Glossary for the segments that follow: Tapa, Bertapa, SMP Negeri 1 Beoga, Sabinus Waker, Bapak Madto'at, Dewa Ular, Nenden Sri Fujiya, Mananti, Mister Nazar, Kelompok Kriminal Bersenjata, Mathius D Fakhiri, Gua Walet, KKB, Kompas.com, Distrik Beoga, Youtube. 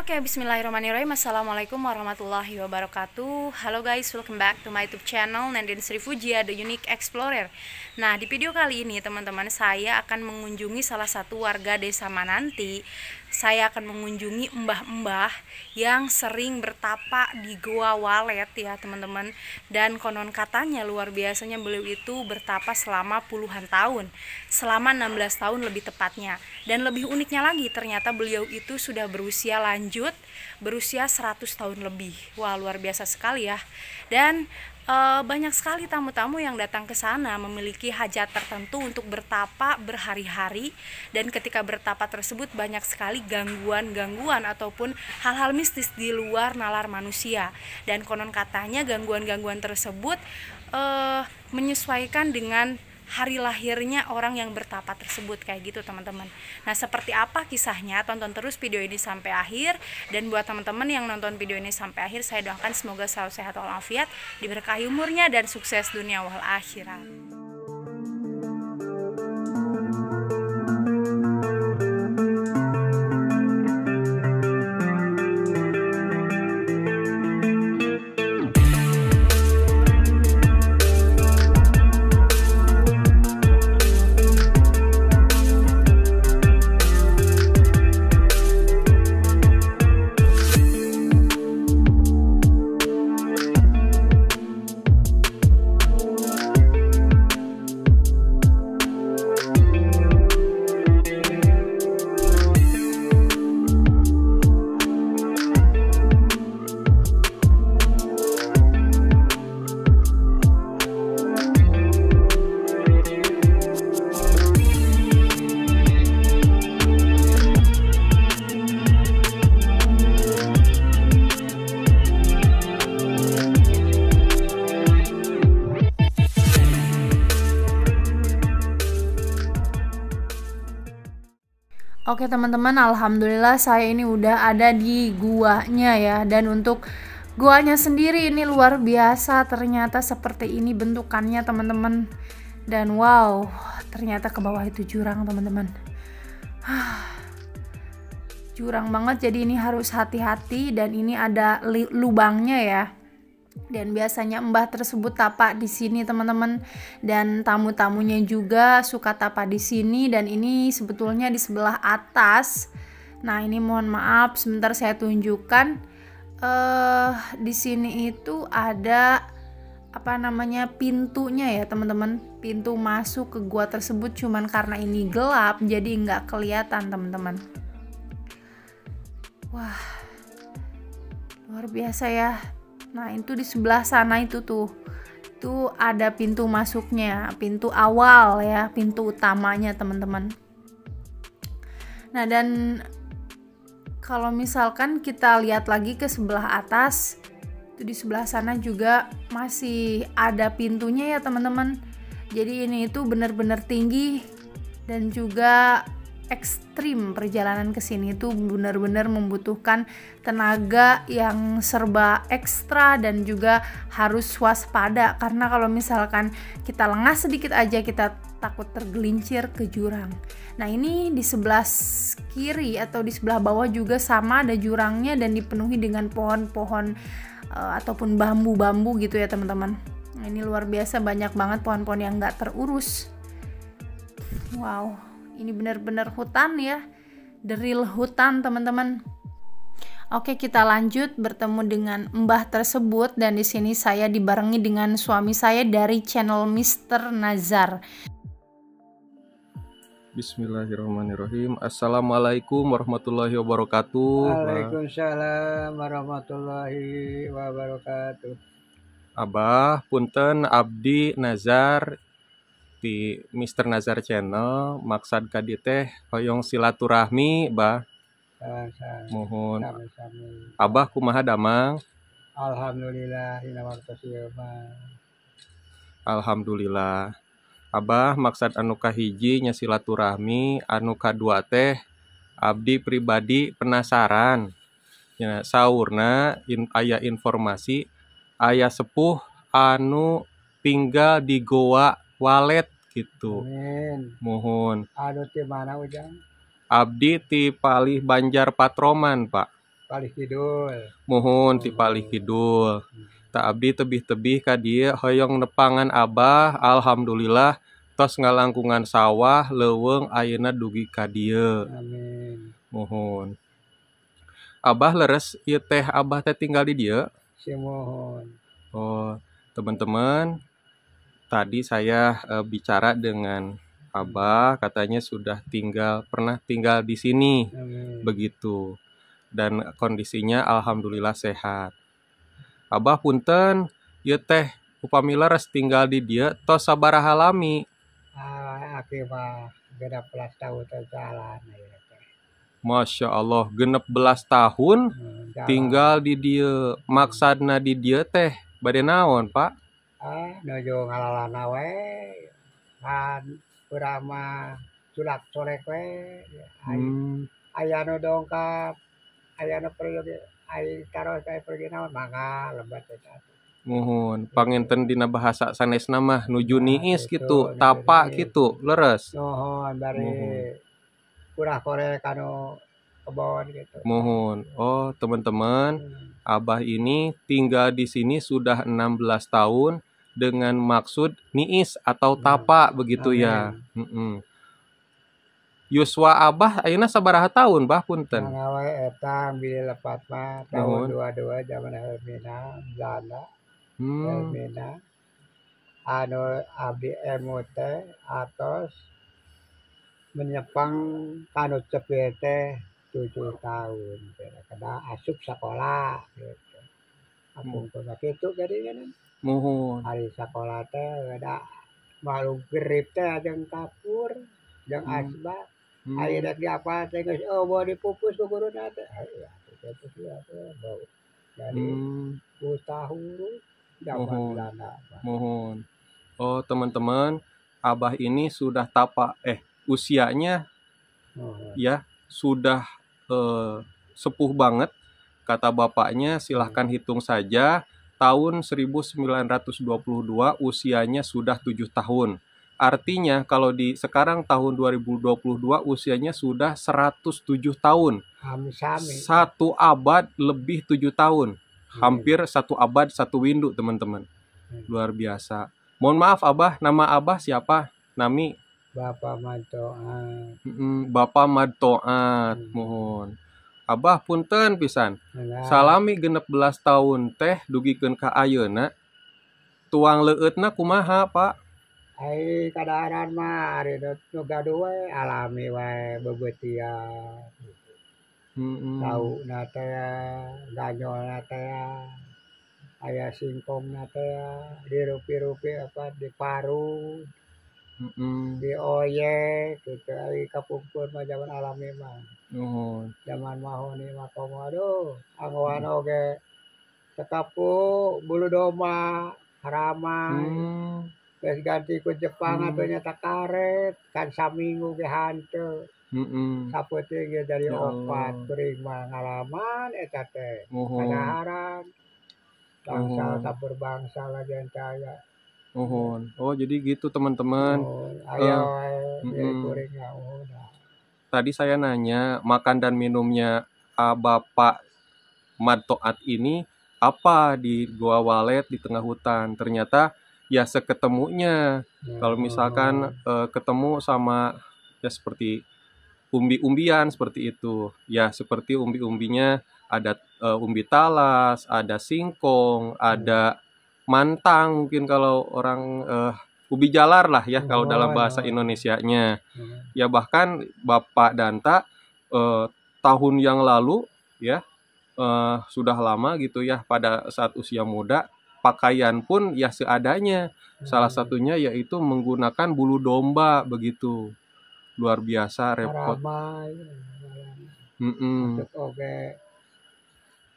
Oke, bismillahirrahmanirrahim. Assalamualaikum warahmatullahi wabarakatuh. Halo guys, welcome back to my YouTube channel Nenden Sri Fujiya, The Unique Explorer. Nah, di video kali ini teman-teman, saya akan mengunjungi salah satu warga desa Mananti. Saya akan mengunjungi mbah-mbah yang sering bertapa di Goa Walet ya teman-teman. Dan konon katanya luar biasanya beliau itu bertapa selama puluhan tahun, selama 16 tahun lebih tepatnya. Dan lebih uniknya lagi, ternyata beliau itu sudah berusia lanjut, berusia 100 tahun lebih. Wah, luar biasa sekali ya. Dan banyak sekali tamu-tamu yang datang ke sana memiliki hajat tertentu untuk bertapa berhari-hari. Dan ketika bertapa tersebut banyak sekali gangguan-gangguan ataupun hal-hal mistis di luar nalar manusia. Dan konon katanya gangguan-gangguan tersebut menyesuaikan dengan hari lahirnya orang yang bertapa tersebut, kayak gitu teman-teman. Nah, seperti apa kisahnya? Tonton terus video ini sampai akhir. Dan buat teman-teman yang nonton video ini sampai akhir, saya doakan semoga selalu sehat walafiat, diberkahi umurnya dan sukses dunia wal akhirat. Oke teman-teman, alhamdulillah saya ini udah ada di guanya ya. Dan untuk guanya sendiri ini luar biasa, ternyata seperti ini bentukannya teman-teman. Dan wow, ternyata ke bawah itu jurang teman-teman. Jurang banget, jadi ini harus hati-hati dan ini ada lubangnya ya. Dan biasanya mbah tersebut tapa di sini teman-teman, dan tamu-tamunya juga suka tapa di sini. Dan ini sebetulnya di sebelah atas. Nah, ini mohon maaf sebentar saya tunjukkan. Di sini itu ada apa namanya, pintunya ya teman-teman, pintu masuk ke gua tersebut. Cuman karena ini gelap jadi nggak kelihatan teman-teman. Wah, luar biasa ya. Nah, itu di sebelah sana itu tuh, itu ada pintu masuknya, pintu awal ya, pintu utamanya teman-teman. Nah, dan kalau misalkan kita lihat lagi ke sebelah atas, itu di sebelah sana juga masih ada pintunya ya teman-teman. Jadi ini itu benar-benar tinggi dan juga ekstrim. Perjalanan ke sini tuh benar-benar membutuhkan tenaga yang serba ekstra dan juga harus waspada, karena kalau misalkan kita lengah sedikit aja kita takut tergelincir ke jurang. Nah, ini di sebelah kiri atau di sebelah bawah juga sama, ada jurangnya dan dipenuhi dengan pohon-pohon ataupun bambu-bambu gitu ya teman-teman. Nah, ini luar biasa banyak banget pohon-pohon yang nggak terurus. Wow, ini benar-benar hutan ya, the real hutan teman-teman. Oke, kita lanjut bertemu dengan mbah tersebut, dan di sini saya dibarengi dengan suami saya dari channel Mister Nazar. Bismillahirrahmanirrahim. Assalamualaikum warahmatullahi wabarakatuh. Waalaikumsalam warahmatullahi wabarakatuh. Abah, punten, abdi Nazar di Mister Nazar Channel, maksad kadi teh hoyong silaturahmi, bah. Mohon. Abah kumaha damang? Alhamdulillah. Alhamdulillah. Abah maksad anu kahiji nya silaturahmi, anu kadua teh abdi pribadi penasaran. Ya, saurna aya informasi aya sepuh anu tinggal di Goa Walet gitu. Amin. Mohon. Aduh, di mana ujang? Abdi ti Palih Banjar Patroman, Pak. Palih Kidul. Mohon ti Palih Kidul. Ta abdi tebih-tebih ka dieu hoyong nepangan Abah, alhamdulillah tos ngalangkungan sawah leuweung ayeuna dugi ka dieu. Amin. Mohon. Abah leres ieu teh Abah teh tinggal di dieu. Si mohon. Oh, teman-teman, tadi saya bicara dengan Abah, katanya pernah tinggal di sini. Amin. Begitu. Dan kondisinya alhamdulillah sehat. Abah punten, ya teh upami leres tinggal di dia tos sabaraha lami. Aki mah 16 tahun terjalan. Masya Allah, 16 tahun tinggal di dia. Maksudna di dia teh bade naon, Pak? Nuju ngalalana we. Kan urang mah culak colek we. Aya nu dongkap, aya nu periode. Ai karo saya pergi naon mangga lebat eta. Mohon pangenten dina bahasa sanesna mah nuju niis kitu, tapak kitu, leres. Mohon bari kurang korek anu kebon gitu. Mohon. Oh, teman-teman, Abah ini tinggal di sini sudah 16 tahun dengan maksud niis atau tapak begitu. Amin. Ya. Yuswa Abah ayeuna sabaraha tahun, Bah punten? Ngawe eta ambil lepat mah tahun 22 zaman Hermina Belanda. Hermina. Anu abdi emute atos menyepang kanu cepet teh 7 tahun. Kada asup sekolah gitu. Ampun kitu gadinya. Mohon. Ari sekolah teh kada malu gerip teh jeung kapur, jeung asbak. Ayo nanti apa tengok, oh mau dipupus ke guru nanti. Jadi utahuru dapat dana. Mohon. Oh, teman-teman, Abah ini sudah tapak, usianya ya sudah sepuh banget. Kata bapaknya silahkan hitung saja. Tahun 1922 usianya sudah 7 tahun. Artinya kalau di sekarang tahun 2022 usianya sudah 107 tahun. Satu abad lebih 7 tahun. Hampir satu abad satu windu, teman-teman. Luar biasa. Mohon maaf Abah, nama Abah siapa? Nami? Bapak Madto'at. Bapak Madto'at, mohon. Abah punten pisan. Salami 16 tahun teh dugikeun ka ayeuna. Tuang leutna kumaha, Pak? Hai kadaaran mah ari nu gaduh we alami we bebeutian. Tauna teh, ganyolna teh, aya singkongna teh, dirupi-rupi apa di paru. Di oyek gitu ari kapungkur mah zaman alami mah. Zaman mahoni mah komo aduh, anggoan oge tekapu bulu domba haramai. Terus ganti ku Jepang atunya takaret kan saminggu ge hanteu. Sapeuteuh ge dari opat kuring mah ngalaman eta teh. Kadaharan bangsa sabur bangsa lagi antaya. Oh, jadi gitu teman-teman. Ayo kuring udah. Tadi saya nanya makan dan minumnya Bapak Madto'at ini apa di Goa Walet di tengah hutan. Ternyata ya seketemunya, kalau misalkan ketemu sama ya seperti umbi-umbian seperti itu. Ya seperti umbi-umbinya ada umbi talas, ada singkong, ada mantang mungkin kalau orang ubi jalar lah ya kalau dalam bahasa Indonesianya. Ya bahkan Bapak Danta tahun yang lalu ya sudah lama gitu ya pada saat usia muda. Pakaian pun ya seadanya. Salah satunya yaitu menggunakan bulu domba begitu. Luar biasa repot.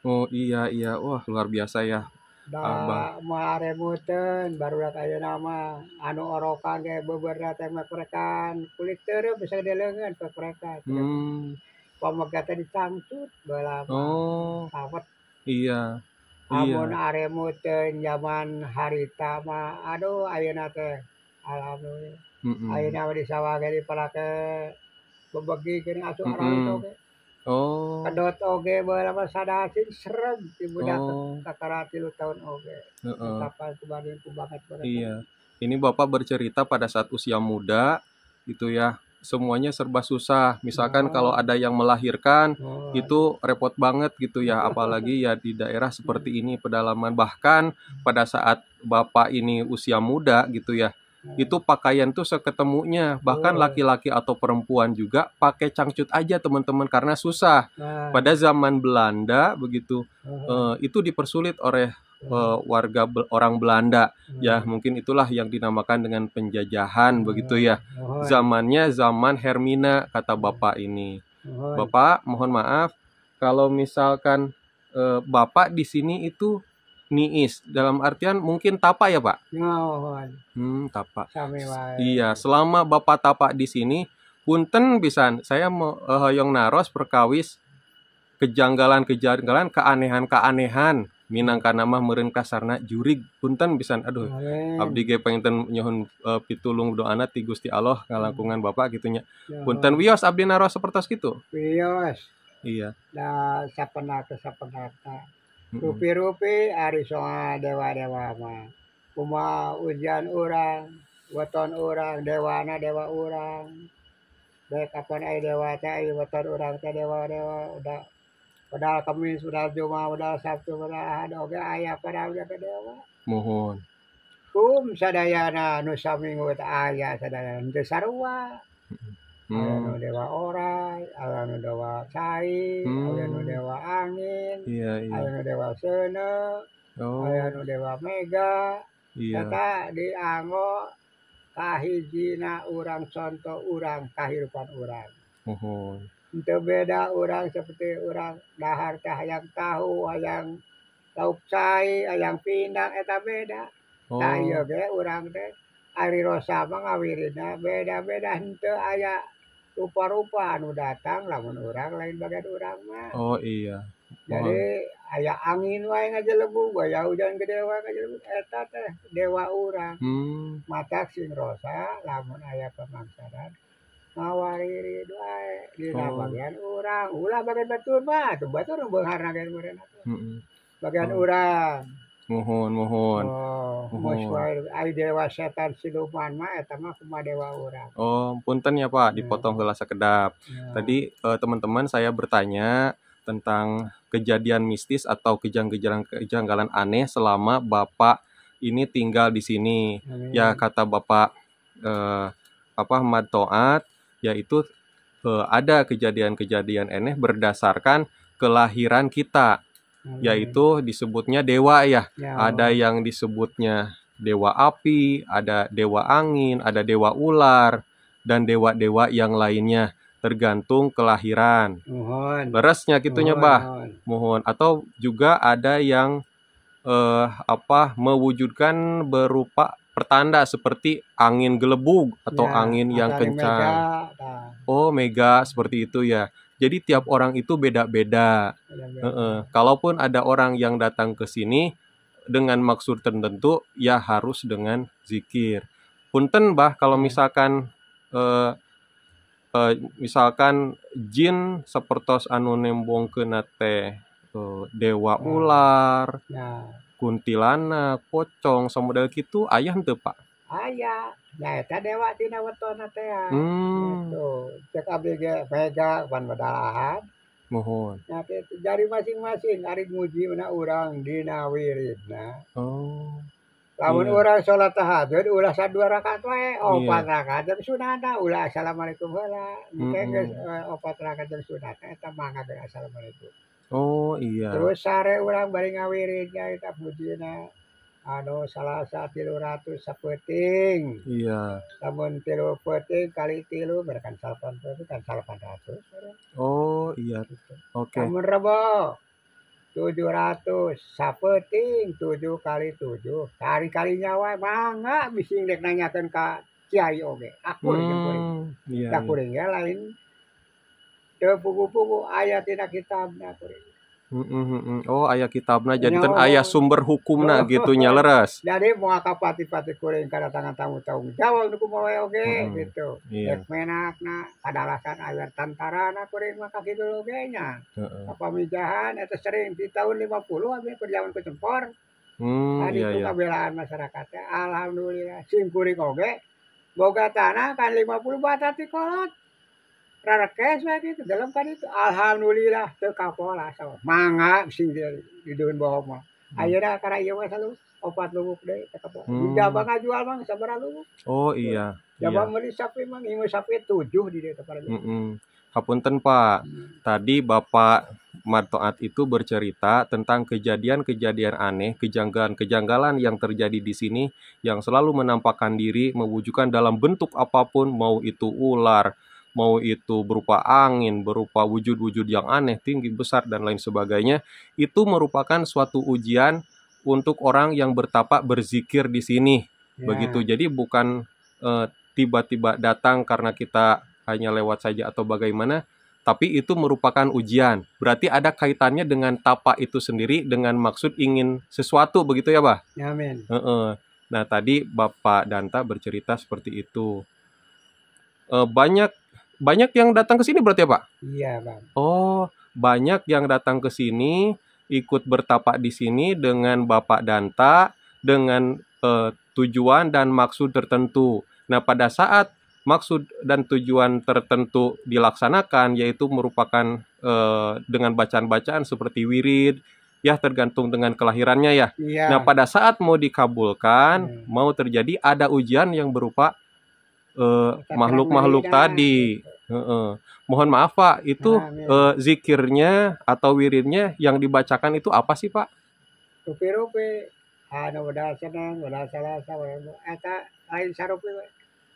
Oh iya, wah luar biasa ya. Abah maremuteun barudak ayeuna mah anu orokan ge beberna teh meprekan kulit tereu bisa dileungeun peprekan. Pamegah teh dicangcut balam. Awet. Iya. Amun aremu teh zaman harita mah aduh ayeuna teh alhamdulillah. Ayeuna di sawah ge dipalake bebegi geuning asup arang teh. Oh. Kadot oge beberapa sadasi serem di budak kakarati lu tahun oge. Kapan kemarin ku banget berat. Iya. Ini Bapak bercerita pada saat usia muda itu ya. Semuanya serba susah. Misalkan kalau ada yang melahirkan itu repot banget gitu ya. Apalagi ya di daerah seperti ini pedalaman. Bahkan pada saat Bapak ini usia muda gitu ya. Itu pakaian tuh seketemunya. Bahkan laki-laki atau perempuan juga pakai cangcut aja teman-teman karena susah. Pada zaman Belanda begitu itu dipersulit oleh warga orang Belanda ya, mungkin itulah yang dinamakan dengan penjajahan begitu ya. Zamannya zaman Hermina kata Bapak ini. Bapak mohon maaf kalau misalkan Bapak di sini itu niis dalam artian mungkin tapa ya Pak. Tapa. Iya, selama Bapak tapa di sini punten pisan saya mau hoyong naros perkawis kejanggalan-kejanggalan keanehan-keanehan. Minangkana mah meureun kasarna jurig punten pisan aduh abdi ge panginten nyuhun pitulung doana ti Gusti Allah ngalangkungan Bapak kitu nya punten wios abdi naros sapertos kitu wios iya da sapenata sapenata rupi-rupi ari soal dewa-dewa mah kumaha ujian urang weton urang dewana dewa urang baik kapan ai dewa teh ai weton urang teh dewa-dewa udah padahal Kamis, padahal Jumat, padahal Sabtu, padahal Ahad, oke ayah, padahal udah dewa. Mohon. Sadayana nusa minggu ayah sadayana nu sarua. Aya nu dewa orai, aya nu dewa cai, aya nu dewa angin, aya nu dewa seuneu, aya nu dewa mega. Eta dianggo kahijina urang contoh urang kahirupan urang. Mohon. Itu beda orang seperti orang dahar teh hayang tahu, hayang lauk cai, hayang pinang, eta beda. Nah iya ge orang teh ari rosa mah ngawirina beda-beda henteu aya rupa-rupa anu datang lamun orang lain bagian orang mah. Oh iya. Jadi aya angin wae ngajelebu, aya hujan gede wae ngajelebu eta teh dewa urang. Matak sing rosa lamun aya pemangsaran. Ngawari doae di bagian urang, ulah bagian batur mah, tuh batur beunghar bagian urang. Bagian urang. Mohon, mohon. Mohon. Ai dewa setan siluman mah eta mah kumaha dewa urang. Oh, punten ya Pak, dipotong heula sakedap. Tadi teman-teman saya bertanya tentang kejadian mistis atau kejanggalan aneh selama Bapak ini tinggal di sini. Ya kata Bapak Bapak Madto'at yaitu ada kejadian-kejadian aneh berdasarkan kelahiran kita, yaitu disebutnya dewa ya. Ada yang disebutnya dewa api, ada dewa angin, ada dewa ular, dan dewa-dewa yang lainnya tergantung kelahiran. Beresnya gitunya bah, mohon. Atau juga ada yang mewujudkan berupa pertanda seperti angin gelebug atau angin yang kencang. Oh, mega seperti itu ya. Jadi tiap orang itu beda-beda. Kalaupun ada orang yang datang ke sini dengan maksud tertentu, ya harus dengan zikir. Punten bah, kalau misalkan misalkan jin sepertos anu nembong keuna teh dewa ular. Kuntilanak, pocong, samodal kitu ayah henteu Pak. Ayah. Nah, eta dewa tina wetona teh. Gitu. Cek abdi ge vega pan badalahan. Mohon. Nah, jari masing-masing ari nguji mana urang dina wiridna. Lamun urang salat tahajud ulah sadua rakaat wae, opat rakaat jeung sunana, ulah assalamualaikum heula. Engke geus opat rakaat jeung sunana eta mangga geus assalamualaikum. Oh iya. Terus sare urang bari ngawiridna eta pujina anu salasa 300 sapeuting. Iya. Lamun 3 peuting kali 3 berarti 800. Oh iya. Oke. Lamun rebo 700 sapeuting 7 kali 7. Kali-kalinya wae mangga bising dek nanyakeun ka Kiai oge. Akur kuring. Iya. Kuring lain. Pugu-pugu ayat tina kitabna kuring. Oh, ayah kitabna jadi ten ayah sumber hukumna gitu nyaleres. Jadi mau kapati-pati kuring kedatangan tamu tanggung jawab nu kumaha oge gitu. Rek menakna kadalasan ayat tantarana kuring mah ka kitu oge nya. Pamijahan eta sering di tahun 50 abdi perjaman ku tempor. Tadi itu kabelaan masyarakatnya alhamdulillah sing kuring oge boga tanah kan 50 batat dikolot. Rarakes wae kitu dalam kan itu alhamdulillah teu kapola saw. Mangga sing di deun bawah mah. Ayeuna kana ieu mah salu 4 lubuk deui kapola. Jabang ngajual mah sabaraha lubuk. Oh iya. Jabang meuli sapi mah ieu sapi 7 di dieu kapola. Heeh. Hapunten Pak. Tadi Bapak Madto'at itu bercerita tentang kejadian-kejadian aneh, kejanggalan-kejanggalan yang terjadi di sini yang selalu menampakkan diri, mewujudkan dalam bentuk apapun, mau itu ular, mau itu berupa angin, berupa wujud-wujud yang aneh, tinggi, besar, dan lain sebagainya. Itu merupakan suatu ujian untuk orang yang bertapak berzikir di sini. Ya. Begitu, jadi bukan tiba-tiba datang karena kita hanya lewat saja atau bagaimana, tapi itu merupakan ujian. Berarti ada kaitannya dengan tapak itu sendiri, dengan maksud ingin sesuatu, begitu ya, Bah? Ya, amin. Nah, tadi Bapak Danta bercerita seperti itu. Banyak yang datang ke sini berarti ya Pak? Iya Bang. Oh, banyak yang datang ke sini, ikut bertapak di sini dengan Bapak Danta, dengan tujuan dan maksud tertentu. Nah, pada saat maksud dan tujuan tertentu dilaksanakan, yaitu merupakan dengan bacaan-bacaan seperti wirid, ya tergantung dengan kelahirannya ya. Iya. Nah, pada saat mau dikabulkan, mau terjadi ada ujian yang berupa makhluk-makhluk tadi. Mohon maaf Pak, itu zikirnya atau wiridnya yang dibacakan itu apa sih Pak? Rupi-rupi anu modal senang, modal salasa, eta lain sarupi.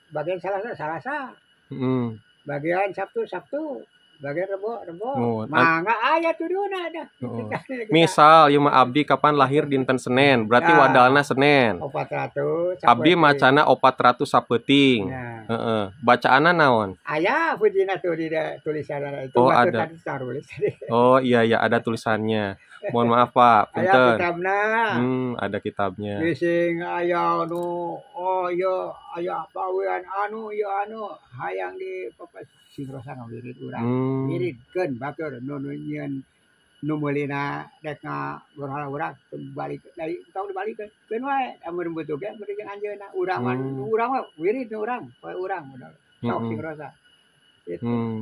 Bagian salasa, salasa. Bagian Sabtu, Sabtu. Bagian Rebo, Rebo. Mangga aya tuduna dah. Misal ieu mah abdi kapan lahir dinten Senen, berarti ya, wadalna Senen. 400. Abdi macana 400 sapeuting. Ya. Bacaanna naon? Aya fujina tuh di tulisanna itu. Oh, ada. Oh, iya iya ada tulisannya. Mohon maaf Pak, punten. Ada kitabnya. Ada kitabnya. Sing aya anu oh iya aya bawean anu ieu anu hayang di papas singkrosan wirid urang. Wiridkeun batur nu nyeun nu meulina rek ngurang-urang balik dari tong dibalik keun wae amun butuh ge beureung jeung anjeunna urang urang wae wirid urang poe urang modal sok singkrosan.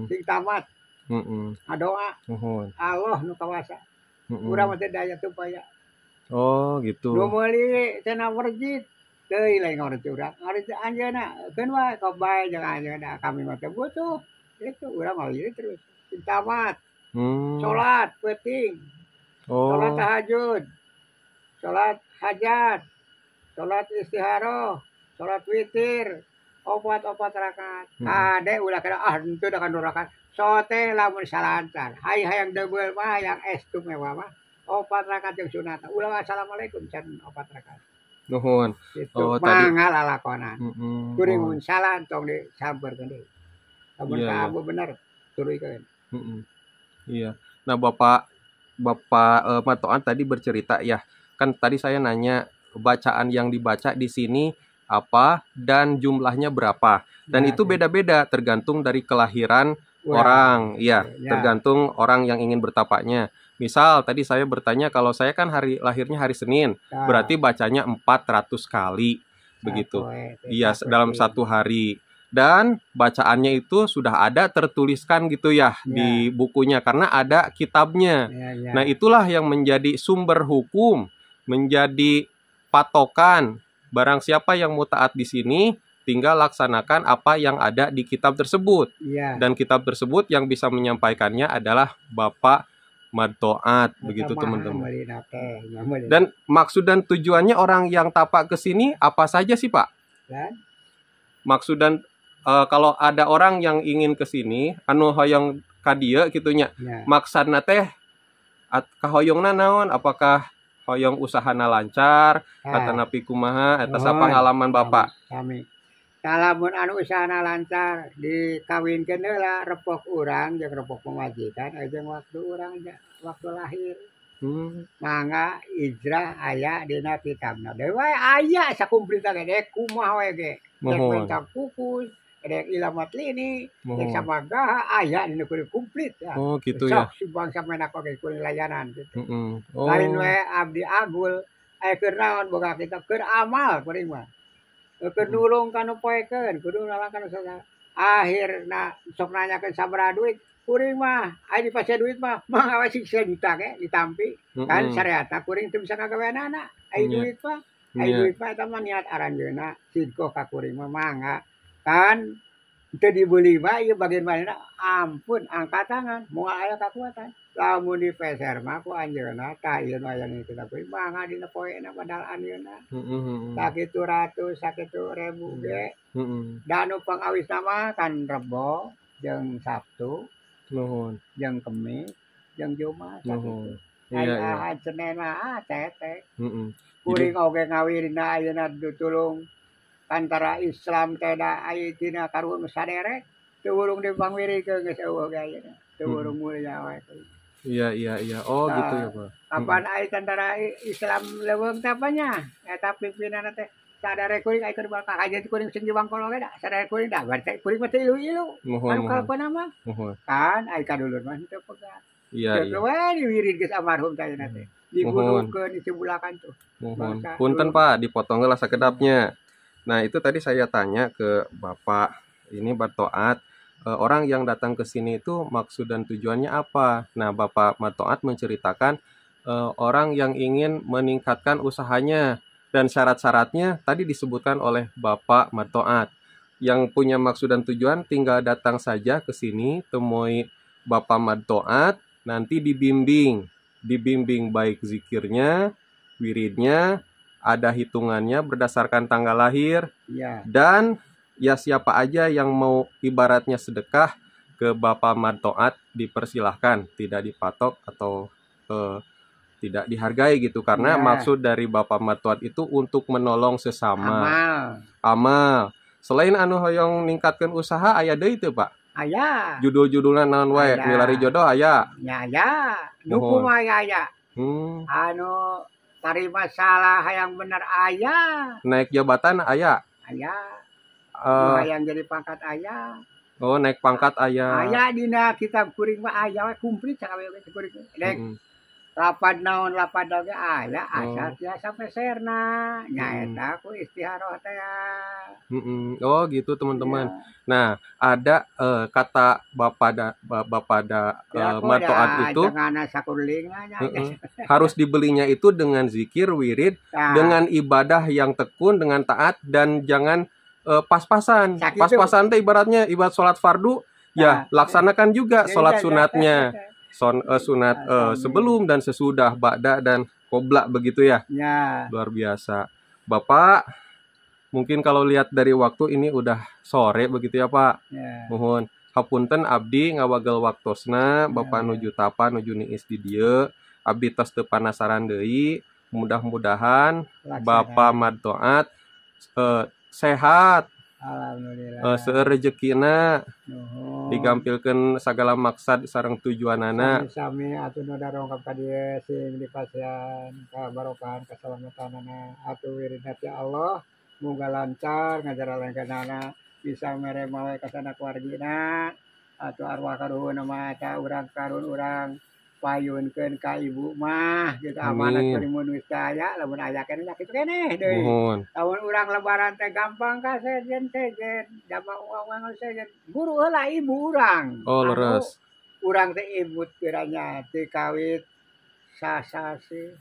Sing tamat. Adoa. Allah nu kawasa. Urang mah teh daya teu paya. Oh gitu. Nu meuli teh nawarjit teuy lain ngorti urang. Ngorti anjeunna keun wae kabae jeung anjeunna kami mah teu butuh. Itu urang alih terus tamat, sholat penting, sholat tahajud, sholat hajat, sholat istiharoh, sholat witir, obat-obat rakaat. Ada ulah kena itu dah kandung rakaat. Sote lamun salantar, hai hayang double mah, yang es tu mewah mah, obat rakaat yang sunat. Ulah assalamualaikum cen obat rakaat. Nuhun. Oh tadi. Mangal alakonan. Kurimun salan tong di samper kendi. Iya, benar. Iya. Nah, Bapak Madto'at tadi bercerita ya. Kan tadi saya nanya bacaan yang dibaca di sini apa dan jumlahnya berapa. Dan itu beda-beda tergantung dari kelahiran orang, ya, tergantung orang yang ingin bertapaknya. Misal tadi saya bertanya kalau saya kan hari lahirnya hari Senin, berarti bacanya 400 kali begitu. Iya, dalam satu hari. Dan bacaannya itu sudah ada tertuliskan gitu ya, di bukunya karena ada kitabnya. Nah itulah yang menjadi sumber hukum, menjadi patokan. Barang siapa yang mau taat di sini, tinggal laksanakan apa yang ada di kitab tersebut. Dan kitab tersebut yang bisa menyampaikannya adalah Bapak Madto'at, begitu teman-teman. Dan maksud dan tujuannya orang yang tapak ke sini apa saja sih Pak? Maksud dan kalau ada orang yang ingin ke sini, anu hoyong kadia gitunya, maksana teh kahoyongna naon? Apakah hoyong usahana lancar? Katana pikumaha? Eta pengalaman Bapak. Kami. Kalamun anu usahana lancar, dikawinkeun heula repok urang jeung repok pamajikan, jeung waktu urang. waktu lahir. Mangga ijrah aya dina kitabna. Deui wae aya sakumplita gede kumaha wae ge. Perintah kukus, ada ilamat lini, yang sama gaha aya dina kumplit ya. Oh gitu ya. Sok bangsa menak oge ku layanan gitu. Oh. Lain wae abdi agul, aya keur naon boga kita keur amal kuring mah. Keur nulung kana poekeun, kudu nalakan usaha. Akhirna sok nanyakeun sabaraha duit. Kuring mah, ayo dipasih duit mah, mah siksa juta ke, ditampi, kan syariata kuring itu bisa kagawean anak, ayo duit mah, itu mah niat aranjuna, sidko ka kuring mah, mangga, kan, itu dibeli mah, iya bagian mana, ampun, angkat tangan, mau ayo kekuatan, lamun di peser mah, ku anjuna, tak iya noyan itu, tapi mangga dina poena padahal anjuna, sakitu ratus, sakitu ribu ge, danu pengawis nama, kan rebo, jeung Sabtu, nuhun yang kemis yang Jumat nuhun iya Senin mah tete kuring oge ngawirna ayeuna ditulung antara Islam teh da aya dina karuan saderek teu urung dipangwirikeun geus eueuh ge ayeuna teu urung mulya wae. Iya oh gitu ya Pak kapan aya antara Islam leuweung teh apanya eta pimpinanna teh saderek kuring aya keur bakal kajian kuring sing jebangkol oge da saderek kuring da berarti kuring mah teu ilu-ilu anu kalpana mah kan ai kadulur mah teu pegat. Iya. Teu wae diwirid geus almarhum teh ayeuna teh. Digudukeun dicebulakan tuh. Mohon punten Pak dipotong heula sakedapnya. Nah, itu tadi saya tanya ke Bapak ini Madto'at, orang yang datang ke sini itu maksud dan tujuannya apa? Nah, Bapak Madto'at menceritakan orang yang ingin meningkatkan usahanya dan syarat-syaratnya tadi disebutkan oleh Bapak Madto'at. Yang punya maksud dan tujuan tinggal datang saja ke sini, temui Bapak Madto'at, nanti dibimbing baik zikirnya, wiridnya, ada hitungannya berdasarkan tanggal lahir. Dan ya siapa aja yang mau ibaratnya sedekah ke Bapak Madto'at dipersilahkan, tidak dipatok atau tidak dihargai gitu karena maksud dari Bapak Madto'at itu untuk menolong sesama. Amal. Selain anu hoyong ningkatkan usaha aya deui teu Pak? Aya. Judul-judulna naon wae? Milari jodoh aya. Aya. Nu kumaha aya? Anu tarima salah hayang bener aya. Naik jabatan aya. Aya. Hayang jadi pangkat aya. Oh, naik pangkat aya. Aya dina kitab kuring mah aya kumplit sakabeung kuring. Dek. Lapad naon lapad oge aya asal tiasa peserna. Nya eta ku istiharah teh. Oh, gitu teman-teman. Nah, ada kata Bapak Madto'at itu harus dibelinya itu dengan zikir, wirid, dengan ibadah yang tekun, dengan taat dan jangan pas-pasan. Pas-pasan teh ibaratnya ibadat sholat fardu, ya laksanakan juga sholat sunatnya, sunat sebelum dan sesudah, ba'da dan qobla begitu ya. Luar biasa, Bapak. Mungkin kalau lihat dari waktu ini udah sore begitu ya Pak. Mohon hapunten abdi ngawagel waktosna, Bapak nuju tapa nuju niis di dieu. Abdi tos teu panasaran deui. Mudah-mudahan Bapak Madto'at sehat. Alhamdulillah. Seueur rejekina. Digampilkeun sagala maksad sareng tujuanana. Sami atuh nu darongkap ka dieu sing dipasihan kabarokahan kasalamatanana atuh wiridna ti Allah. Moga lancar ngajar anak-anak bisa meremawe kesana keluargina atau arwah karuhun nama ta urang karun urang payunkeun ka ibu mah gitu amanat kuring mun wis aya lamun aya keneh kitu keneh deui lamun urang lebaran teh gampang ka sejen dama uang sejen guru heula ibu urang leres urang teh ibut kiranya teh kawit sasasi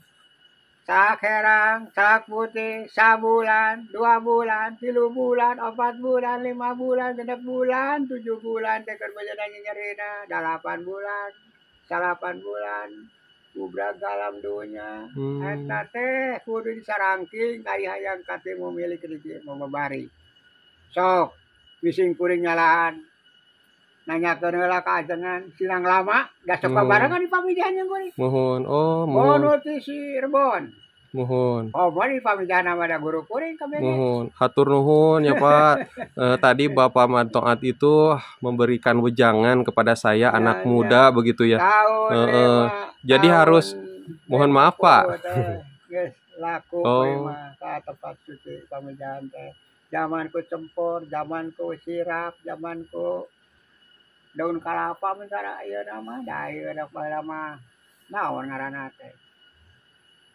sakerang, sak putih, sabulan, 2 bulan, 3 bulan, 4 bulan, 5 bulan, 6 bulan, 7 bulan, teker bejana nyerina, 8 bulan, 8 bulan, kubra galam dunia, eta teh kudu disarangking, ari hayang kate memilih kerja membebari, sok, bising kuring nyalaan, nanyakeun heula ka ajengan sinang lama, da sok babarengan di pamijahan yang kuring. Mohon, oh, mohon. Mohon ti si Rebon. Mohon. Oh, mari Pak Mijana pada guru kuring kami. Mohon, hatur nuhun ya Pak. Tadi Bapak Madto'at itu memberikan wejangan kepada saya ya, anak ya. Muda begitu ya. Tahun, jadi tahun, harus mohon maaf Pak. Laku memang tepat suci Pak Mijana teh. Zamanku cempur, zamanku sirap, zamanku daun kalapa misalnya ieu nama, da ieu pada mah naon ngaranna teh.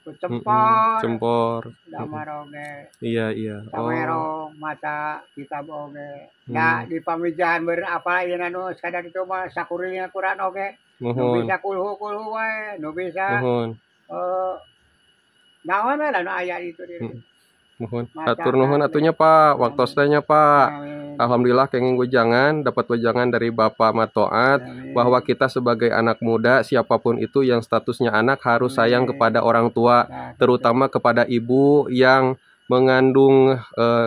Cempor, cempor, damaroge, iya, kamero, mata, kitab oge, ya di pamijahan berapa ya nano, sekadar itu mah sakurinya kurang oge, nu bisa kulhu wae, nu bisa, naon lah nu aya itu diri. Mohon, hatur nuhun atunya Pak, waktu setanya Pak. Alhamdulillah kenging wejangan, dapat wejangan dari Bapak Madto'at bahwa kita sebagai anak muda siapapun itu yang statusnya anak harus sayang kepada orang tua, terutama kepada ibu yang mengandung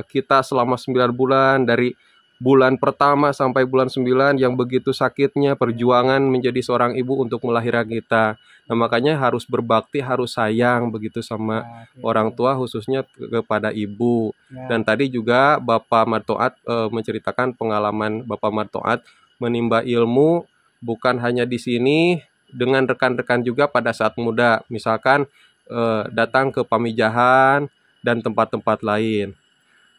kita selama 9 bulan dari bulan pertama sampai bulan 9 yang begitu sakitnya perjuangan menjadi seorang ibu untuk melahirkan kita. Nah, makanya harus berbakti, harus sayang begitu sama orang tua khususnya kepada ibu. Dan tadi juga Bapak Madto'at menceritakan pengalaman Bapak Madto'at menimba ilmu bukan hanya di sini dengan rekan-rekan juga pada saat muda. Misalkan datang ke pamijahan dan tempat-tempat lain.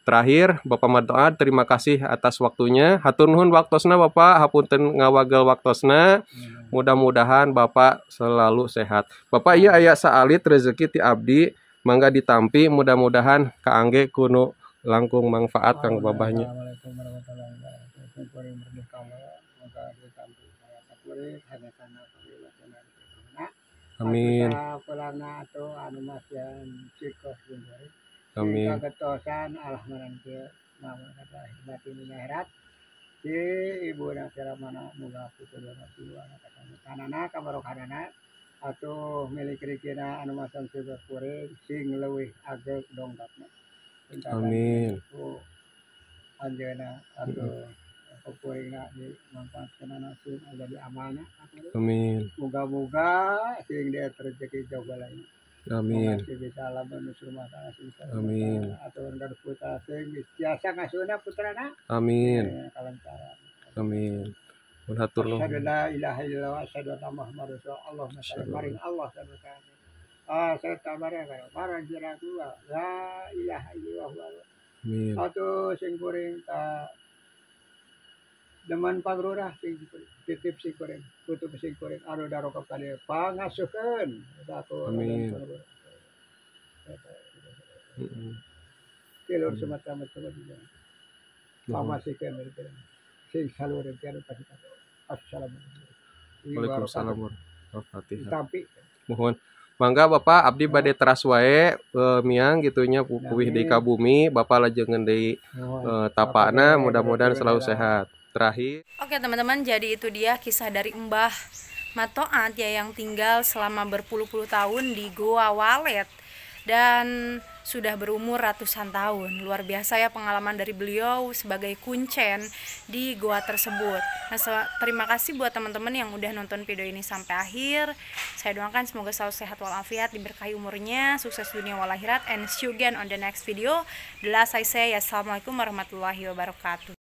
Terakhir, Bapak Madto'at, terima kasih atas waktunya. Hatur nuhun waktosna Bapak, hapunten ngawagel waktosna. Mudah-mudahan Bapak selalu sehat. Bapak iya aya saalit rezeki ti abdi, mangga ditampi. Mudah-mudahan kaangge kuno langkung manfaat kang babahnya. Amin. Amin. Ketosan Allah Mananti, mama kata batin akhirat. Si ibu nang mana muga putra nasua kata tanana kabarokana atuh milik rikina anu masang surga kuring sing leuwih ageng dongkapna. Amin. Anjeunna atuh kuringna di manfaatkeun nasun jadi amanah. Amin. Muga-muga sing dia rezeki jauh balai. Amin. Amin. Amin. Amin. Hatur nuhun. Deman pagrurah sing titip sing goreng tutup sing goreng anu darokap kali pangasukeun satu amin kelor semata mata juga pamasikeun mereka sing salur keur patika assalamualaikum waalaikumsalam warahmatullahi wabarakatuh mohon mangga Bapak abdi bade teras wae miang gitunya pupuih di kabumi Bapak lajengan di tapana mudah-mudahan selalu sehat. Terakhir. Oke teman-teman, jadi itu dia kisah dari Mbah Madto'at ya, yang tinggal selama berpuluh-puluh tahun di Goa Walet dan sudah berumur ratusan tahun. Luar biasa ya pengalaman dari beliau sebagai kuncen di goa tersebut. Nah, terima kasih buat teman-teman yang udah nonton video ini sampai akhir. Saya doakan semoga selalu sehat walafiat, diberkahi umurnya, sukses dunia wal akhirat, and see you again on the next video. Assalamualaikum warahmatullahi wabarakatuh.